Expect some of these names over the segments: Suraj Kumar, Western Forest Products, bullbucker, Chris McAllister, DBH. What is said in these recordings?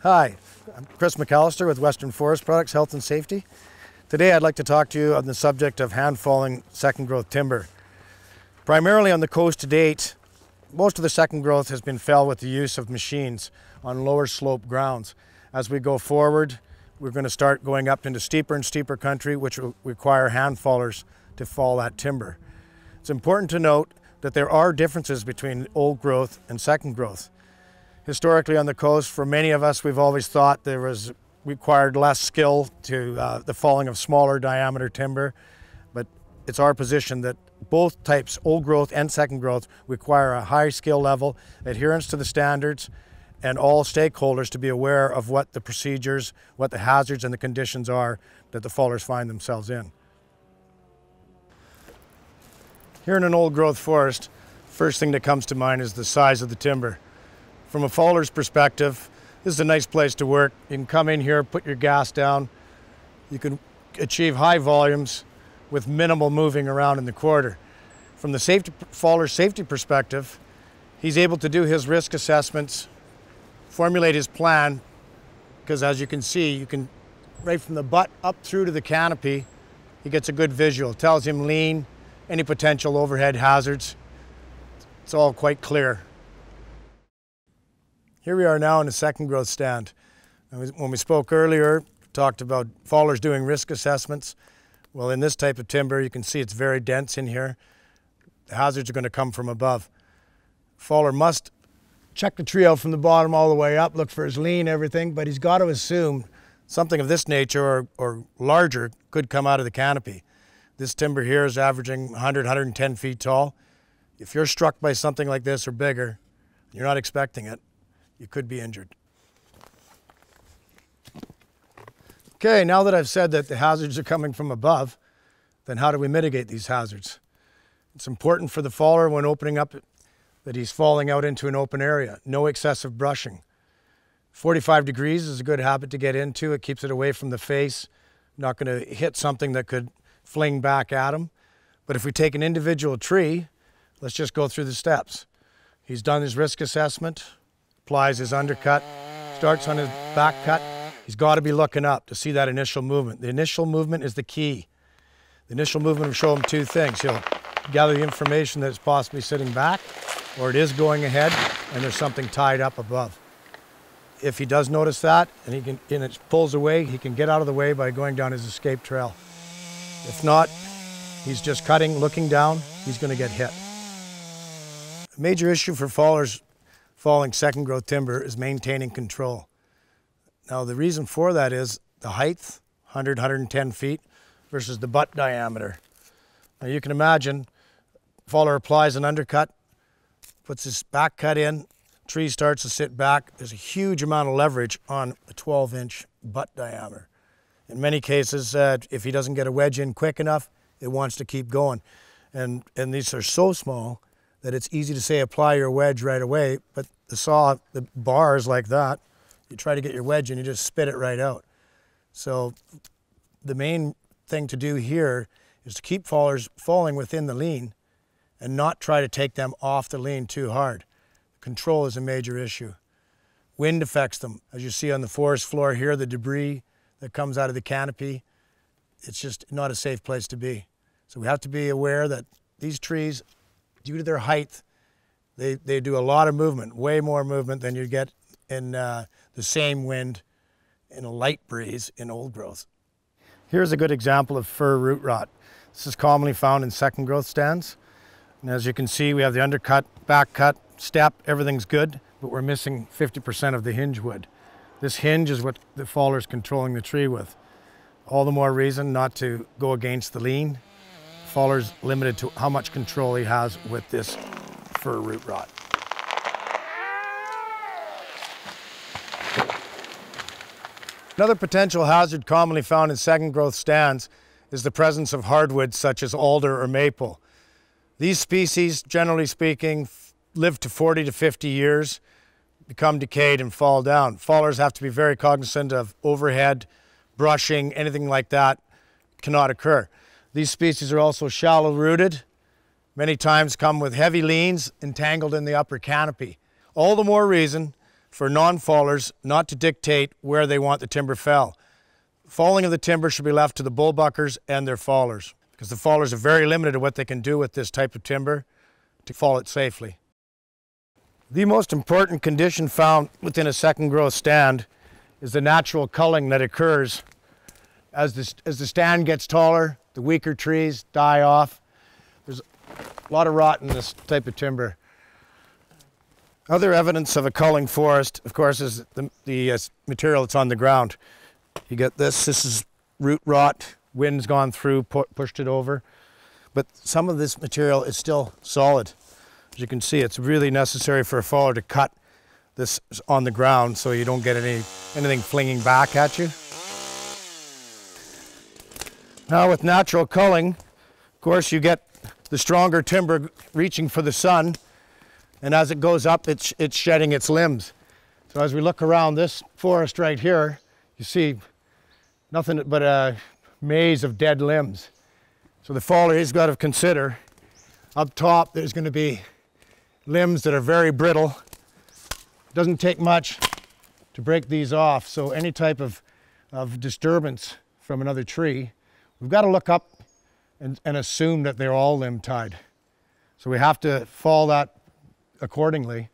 Hi, I'm Chris McAllister with Western Forest Products Health and Safety. Today I'd like to talk to you on the subject of hand-falling second growth timber. Primarily on the coast to date, most of the second growth has been felled with the use of machines on lower slope grounds. As we go forward, we're going to start going up into steeper and steeper country, which will require hand fallers to fall that timber. It's important to note that there are differences between old growth and second growth. Historically on the coast, for many of us, we've always thought there was required less skill to the falling of smaller diameter timber, but it's our position that both types, old growth and second growth, require a high skill level, adherence to the standards, and all stakeholders to be aware of what the procedures, what the hazards and the conditions are that the fallers find themselves in. Here in an old growth forest, first thing that comes to mind is the size of the timber. From a faller's perspective, this is a nice place to work. You can come in here, put your gas down. You can achieve high volumes with minimal moving around in the quarter. From the faller's safety perspective, he's able to do his risk assessments, formulate his plan, because as you can see, you can, right from the butt up through to the canopy, he gets a good visual. It tells him lean, any potential overhead hazards. It's all quite clear. Here we are now in a second growth stand. When we spoke earlier, talked about fallers doing risk assessments. Well, in this type of timber, you can see it's very dense in here. The hazards are going to come from above. Faller must check the tree out from the bottom all the way up, look for his lean, everything, but he's got to assume something of this nature or larger could come out of the canopy. This timber here is averaging 100, 110 feet tall. If you're struck by something like this or bigger, you're not expecting it, you could be injured. Okay, now that I've said that the hazards are coming from above, then how do we mitigate these hazards? It's important for the faller when opening up that he's falling out into an open area. No excessive brushing. 45 degrees is a good habit to get into. It keeps it away from the face. Not going to hit something that could fling back at him. But if we take an individual tree, let's just go through the steps. He's done his risk assessment, applies his undercut, starts on his back cut. He's got to be looking up to see that initial movement. The initial movement is the key. The initial movement will show him two things. He'll gather the information that it's possibly sitting back, or it is going ahead and there's something tied up above. If he does notice that and it pulls away, he can get out of the way by going down his escape trail. If not, he's just cutting, looking down, he's going to get hit. A major issue for fallers falling second growth timber is maintaining control. Now the reason for that is the height, 100, 110 feet, versus the butt diameter. Now you can imagine, faller applies an undercut, puts his back cut in, tree starts to sit back. There's a huge amount of leverage on a 12-inch butt diameter. In many cases, if he doesn't get a wedge in quick enough, it wants to keep going. And these are so small that it's easy to say apply your wedge right away, but the saw, the bars like that, you try to get your wedge in, you just spit it right out. So the main thing to do here is to keep fallers falling within the lean and not try to take them off the lean too hard. Control is a major issue. Wind affects them. As you see on the forest floor here, the debris that comes out of the canopy, it's just not a safe place to be. So we have to be aware that these trees, due to their height, they do a lot of movement, way more movement than you get in the same wind in a light breeze in old growth. Here's a good example of fir root rot. This is commonly found in second growth stands. And as you can see, we have the undercut, back cut, step, everything's good, but we're missing 50% of the hinge wood. This hinge is what the faller's controlling the tree with. All the more reason not to go against the lean. Faller's limited to how much control he has with this fir root rot. Another potential hazard commonly found in second growth stands is the presence of hardwoods such as alder or maple. These species, generally speaking, live to 40 to 50 years, become decayed and fall down. Fallers have to be very cognizant of overhead, brushing, anything like that cannot occur. These species are also shallow rooted, many times come with heavy leans entangled in the upper canopy. All the more reason for non-fallers not to dictate where they want the timber fell. Falling of the timber should be left to the bullbuckers and their fallers, because the fallers are very limited to what they can do with this type of timber to fall it safely. The most important condition found within a second growth stand is the natural culling that occurs. As the stand gets taller, the weaker trees die off. There's a lot of rot in this type of timber. Other evidence of a culling forest, of course, is the material that's on the ground. You get this. This is root rot. Wind's gone through, pushed it over. But some of this material is still solid. As you can see, it's really necessary for a faller to cut this on the ground so you don't get anything flinging back at you. Now with natural culling, of course, you get the stronger timber reaching for the sun, and as it goes up, it's shedding its limbs. So as we look around this forest right here, you see nothing but a maze of dead limbs. So the faller has got to consider, up top there's going to be limbs that are very brittle. It doesn't take much to break these off, so any type of disturbance from another tree, we've got to look up and assume that they're all limb tied. So we have to fall that accordingly,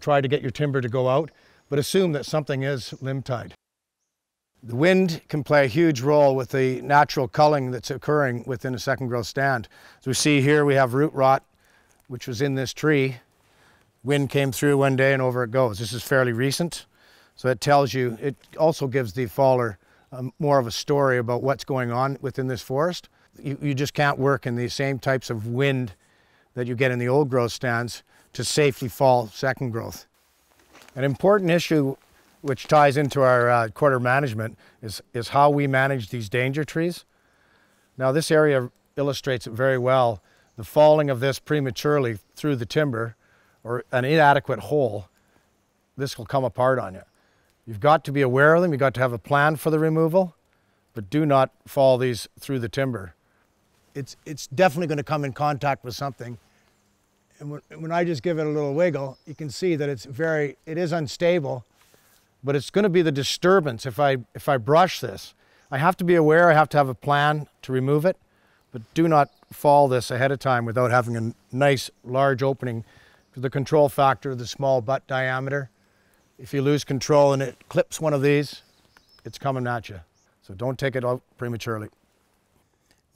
try to get your timber to go out, but assume that something is limb tied. The wind can play a huge role with the natural culling that's occurring within a second growth stand. As we see here, we have root rot, which was in this tree. Wind came through one day and over it goes. This is fairly recent, so it tells you, it also gives the faller more of a story about what's going on within this forest. You just can't work in the same types of wind that you get in the old growth stands to safely fall second growth. An important issue which ties into our quarter management is how we manage these danger trees. Now this area illustrates it very well. The falling of this prematurely through the timber or an inadequate hole, this will come apart on you. You've got to be aware of them, you've got to have a plan for the removal, but do not fall these through the timber. It's definitely going to come in contact with something. And when I just give it a little wiggle, you can see that it is unstable, but it's going to be the disturbance if I brush this. I have to be aware, I have to have a plan to remove it, but do not fall this ahead of time without having a nice large opening for the control factor of the small butt diameter. If you lose control and it clips one of these, it's coming at you. So don't take it out prematurely.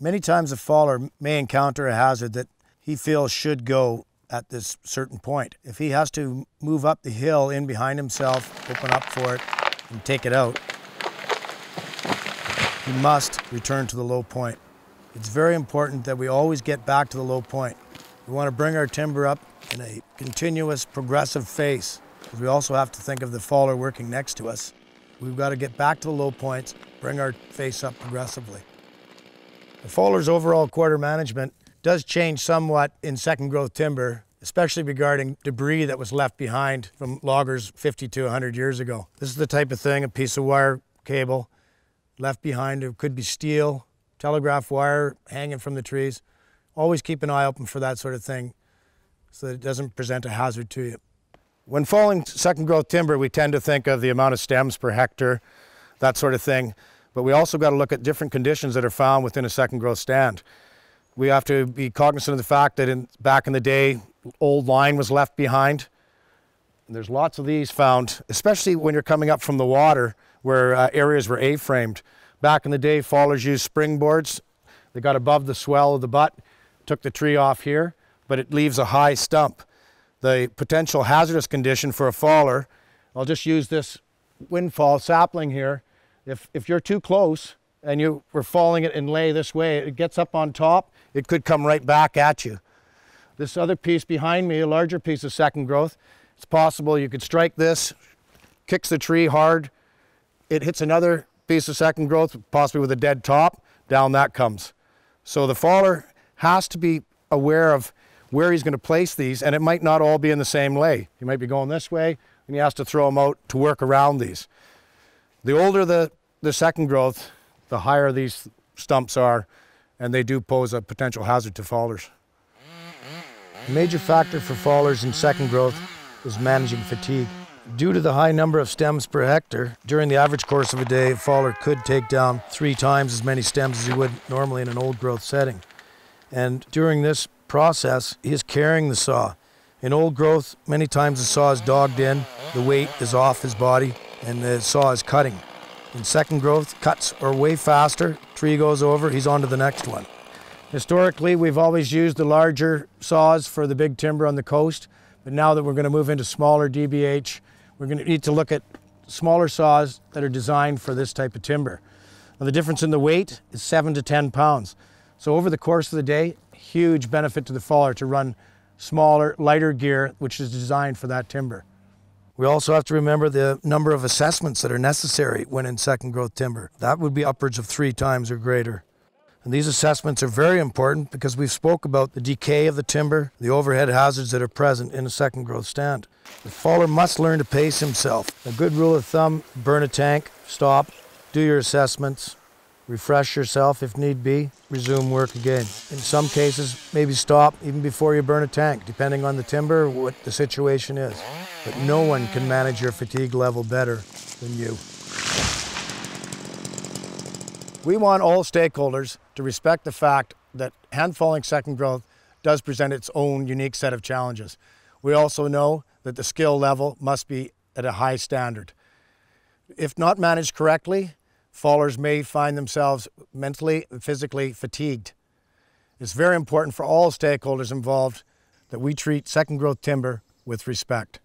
Many times a faller may encounter a hazard that he feels should go at this certain point. If he has to move up the hill in behind himself, open up for it and take it out, he must return to the low point. It's very important that we always get back to the low point. We want to bring our timber up in a continuous progressive phase. We also have to think of the faller working next to us. We've got to get back to the low points, bring our face up progressively. The faller's overall quarter management does change somewhat in second growth timber, especially regarding debris that was left behind from loggers 50 to 100 years ago. This is the type of thing, a piece of wire cable left behind. It could be steel, telegraph wire hanging from the trees. Always keep an eye open for that sort of thing so that it doesn't present a hazard to you. When falling second growth timber, we tend to think of the amount of stems per hectare, that sort of thing. But we also got to look at different conditions that are found within a second growth stand. We have to be cognizant of the fact that back in the day, old line was left behind. And there's lots of these found, especially when you're coming up from the water where areas were A-framed. Back in the day, fallers used springboards. They got above the swell of the butt, took the tree off here, but it leaves a high stump. The potential hazardous condition for a faller, I'll just use this windfall sapling here. If you're too close and you were falling it in lay this way, it gets up on top, it could come right back at you. This other piece behind me, a larger piece of second growth, it's possible you could strike this, kicks the tree hard, it hits another piece of second growth, possibly with a dead top, down that comes. So the faller has to be aware of where he's going to place these, and it might not all be in the same lay. He might be going this way, and he has to throw them out to work around these. The older the second growth, the higher these stumps are, and they do pose a potential hazard to fallers. A major factor for fallers in second growth was managing fatigue. Due to the high number of stems per hectare, during the average course of a day, a faller could take down 3 times as many stems as he would normally in an old growth setting. And during this process, he is carrying the saw. In old growth, many times the saw is dogged in, the weight is off his body, and the saw is cutting. In second growth, cuts are way faster, tree goes over, he's on to the next one. Historically, we've always used the larger saws for the big timber on the coast, but now that we're going to move into smaller DBH, we're going to need to look at smaller saws that are designed for this type of timber. Now, the difference in the weight is 7 to 10 pounds. So over the course of the day, huge benefit to the faller to run smaller, lighter gear, which is designed for that timber. We also have to remember the number of assessments that are necessary when in second growth timber. That would be upwards of 3 times or greater. And these assessments are very important because we've spoke about the decay of the timber, the overhead hazards that are present in a second growth stand. The faller must learn to pace himself. A good rule of thumb, burn a tank, stop, do your assessments, refresh yourself if need be, resume work again. In some cases, maybe stop even before you burn a tank, depending on the timber, what the situation is. But no one can manage your fatigue level better than you. We want all stakeholders to respect the fact that hand-falling second growth does present its own unique set of challenges. We also know that the skill level must be at a high standard. If not managed correctly, fallers may find themselves mentally and physically fatigued. It's very important for all stakeholders involved that we treat second growth timber with respect.